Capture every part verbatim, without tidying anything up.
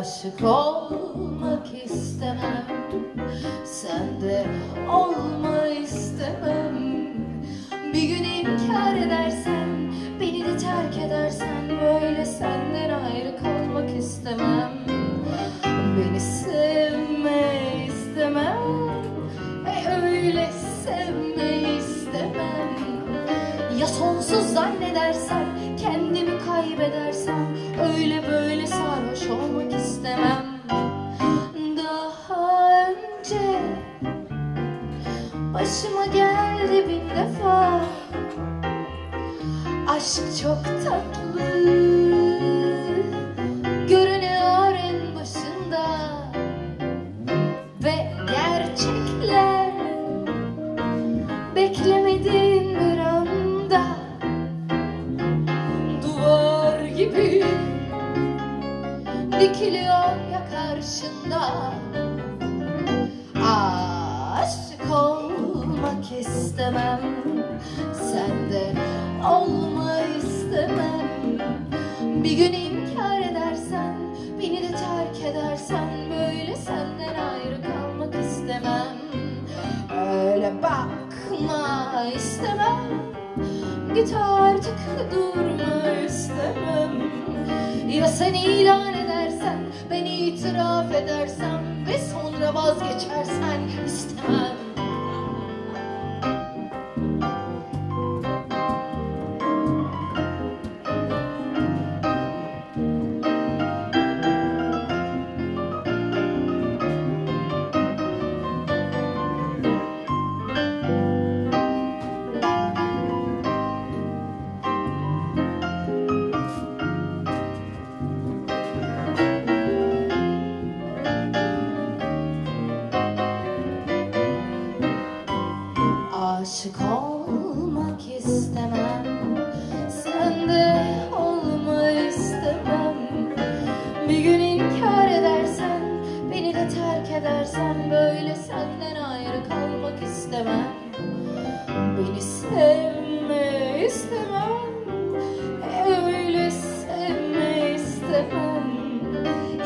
Aşık olmak istemem, sende olma istemem. Bir gün inkar edersen, beni de terk edersen, böyle senden ayrı kalmak istemem. Beni sevme istemem, e öyle sevme istemem. Ya sonsuz zannedersen, kendimi kaybedersem, öyle böyle sarhoş olmak istemem. Daha önce başıma geldi bin defa, aşk çok tatlı görünüyor en başında ve gerçekler beklemediğin bir anda duvar gibi dikiliyor ya karşında. Aşık olmak istemem, sende olma istemem. Bir gün inkar edersen, beni de terk edersen, böyle senden ayrı kalmak istemem. Öyle bakma istemem, git artık durma istemem. Ya sen ilan edersen, beni itiraf edersem ve sonra vazgeçersen istemem. Aşık olmak istemem, sende olma istemem. Bir gün inkar edersen, beni de terk edersen, böyle senden ayrı kalmak istemem. Beni sevme istemem, öyle sevme istemem.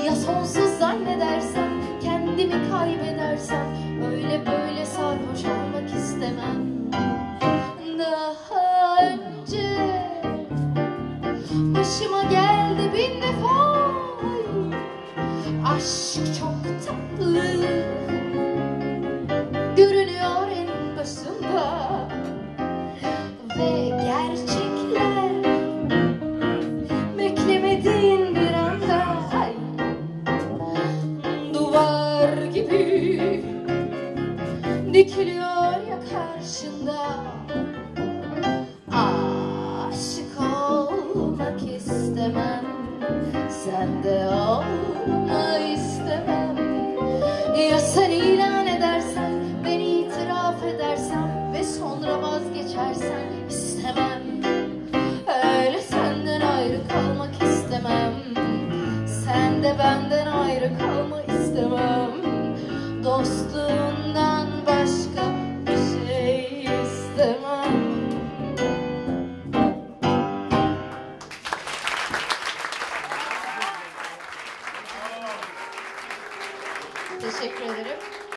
Ya sonsuz zannedersen, kendimi kaybedersen, öyle böyle sarhoş olmak istemem. Daha önce başıma geldi bin defa, aşk çok tatlı görünüyor en başında ve gerçekler beklemediğin bir anda duvar gibi dikiliyor ya karşında. Aşık olmak istemem, sende olma istemem. Ya sen ilan edersen, beni itiraf edersen ve sonra vazgeçersen istemem. Öyle senden ayrı kalmak istemem, sen de benden ayrı kalma istemem. Dostluğundan teşekkür ederim.